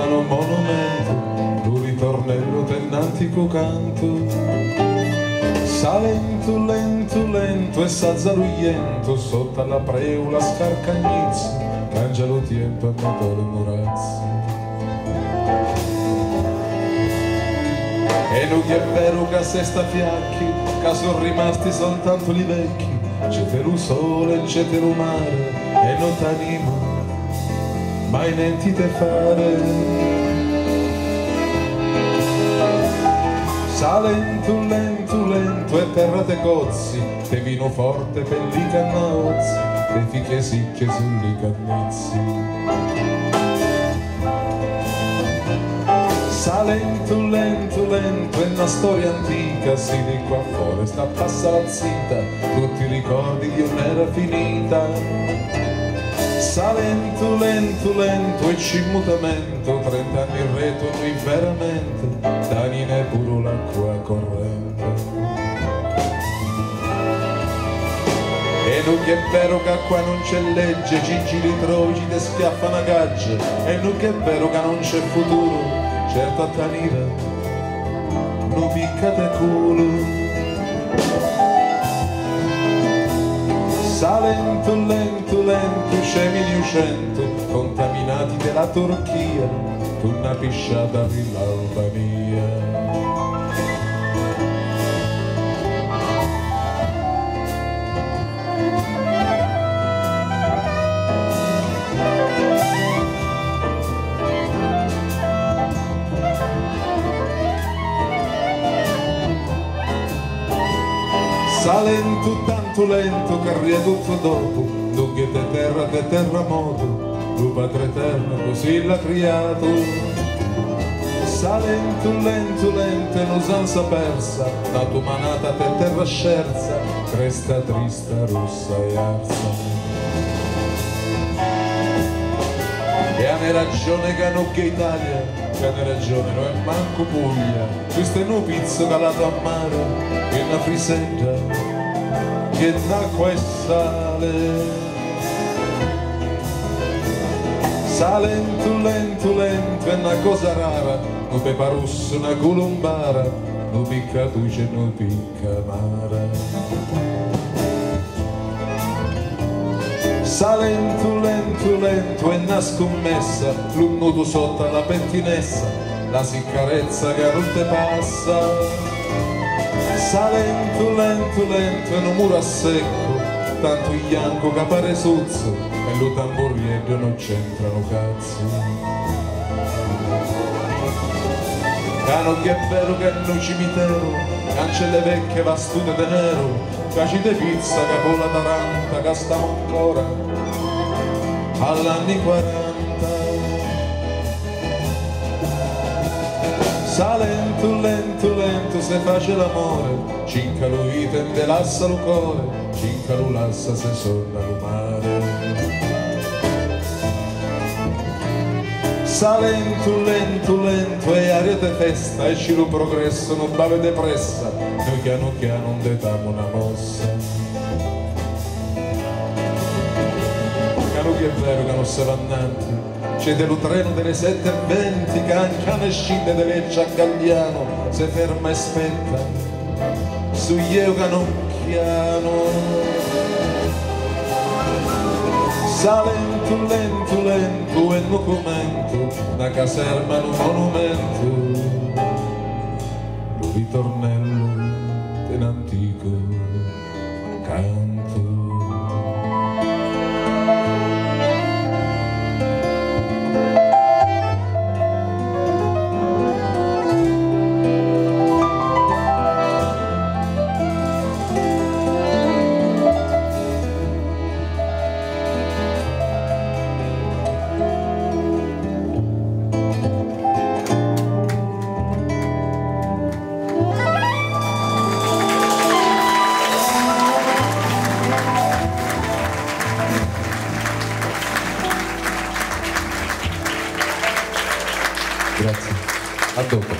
formano un monumento, un ritornello dell'antico canto. Salento, lento, lento e s'azzaruiento, sotto la preula scarcagnizzo, l'angelo tiempo e madore morazzo. E non è vero che a se sta fiacchi, che sono rimasti soltanto gli vecchi, c'è il sole, c'è il mare, e non t'animo mai niente te fare. Salento, lento, lento e terra te cozzi, te vino forte per li cannaozzi, te fiche sicche sugli cannizzi. Salento, lento, lento, è una storia antica, si di qua fuori sta passa la zitta, tutti i ricordi di un'era finita. Salento, lento, lento, e ci mutamento, 30 anni ritorni veramente, danine pure l'acqua corrente. E non è vero che qua non c'è legge, Gigi li trovi, ti schiaffa una gaggia, e non è vero che non c'è futuro, certo a tanire non piccate culo. Salento, lento, lento, scemi di 100 contaminati della Turchia, con una pisciata di l'Albania. Salento tanto lento che riadotto dopo, dunque te terra moto, tu padre eterno così l'ha creato. Salento lento lento e l'usanza persa, la tua manata te terra scerza, cresta trista, rossa e arsa. E a ne ragione che non che Italia, che a ne ragione non è manco Puglia, questo è un pizzo calato a mare, che è una frisetta, che d'acqua e sale. Salento, lento, lento, è una cosa rara, un pepa rosso, una colombara, non picca duce, non picca mara. Salento, lento, lento, è una scommessa, l'unnuto sotto alla pentinessa, la siccarezza che non te passa. Salento, lento, lento, è un muro a secco, tanto il bianco che pare sozzo, e lo tamburiello non c'entrano cazzo. Cano che è vero che è un cimitero, cancelle vecchie vastute de nero, cacite pizza, capola taranta, che stiamo ancora all'anni 40. Salento, lento, lento, se face l'amore, cinca lo item de lassa lo core, cinca lo lassa se sonna lo mare. Salento, lento, lento, e aria te festa, e ci lo progresso, non bave depressa, noi piano piano non te damo una mossa. Caro che è vero che non se vannanti, c'è dello treno delle 7:20, che anche ne scende di Lecce a Gagliano, se ferma e spetta, su io canocchiano. Salento, lento, lento, è un documento, una caserma, un monumento, un ritornello di un antico canto. Grazie, a dopo.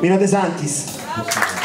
Mino De Santis.